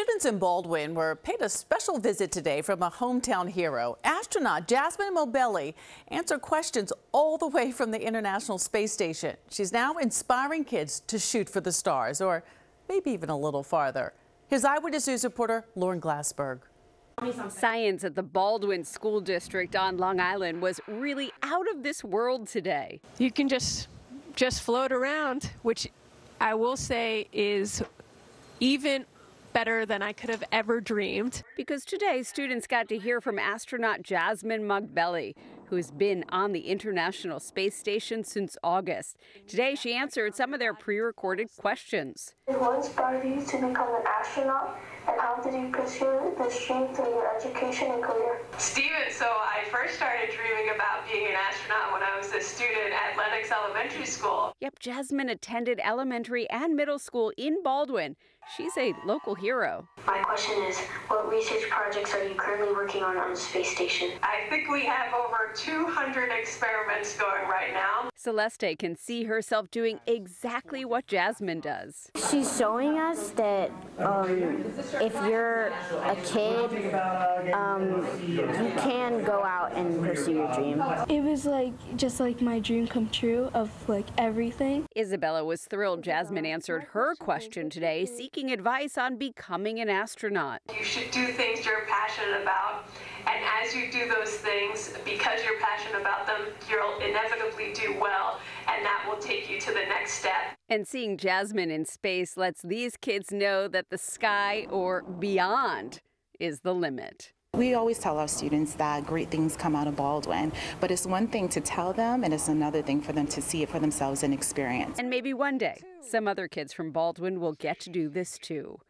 Students in Baldwin were paid a special visit today from a hometown hero. Astronaut Jasmin Moghbeli answered questions all the way from the International Space Station. She's now inspiring kids to shoot for the stars, or maybe even a little farther. Here's Eyewitness News reporter Lauren Glassberg. Science at the Baldwin School District on Long Island was really out of this world today. You can just float around, which I will say is even better than I could have ever dreamed. Because today, students got to hear from astronaut Jasmin Moghbeli, who has been on the International Space Station since August. Today, she answered some of their pre-recorded questions. What inspired you to become an astronaut, and how did you pursue this dream through your education and career? Steven, so I first started dreaming about being an astronaut when I was a student at Lennox Elementary School. Yep, Jasmin attended elementary and middle school in Baldwin. She's a local hero. My question is, what research projects are you currently working on the space station? I think we have over 200 experiments going right now. Celeste can see herself doing exactly what Jasmin does. She's showing us that if you're a kid, you can go out and pursue your dream. It was just like my dream come true of everything. Isabella was thrilled Jasmin answered her question today, seeking advice on becoming an astronaut. You should do things you're passionate about, and as you do those things, because you're passionate about them, you'll inevitably do well, and that will take you to the next step. And seeing Jasmin in space lets these kids know that the sky, or beyond, is the limit. We always tell our students that great things come out of Baldwin, but it's one thing to tell them, and it's another thing for them to see it for themselves and experience. And maybe one day, some other kids from Baldwin will get to do this too.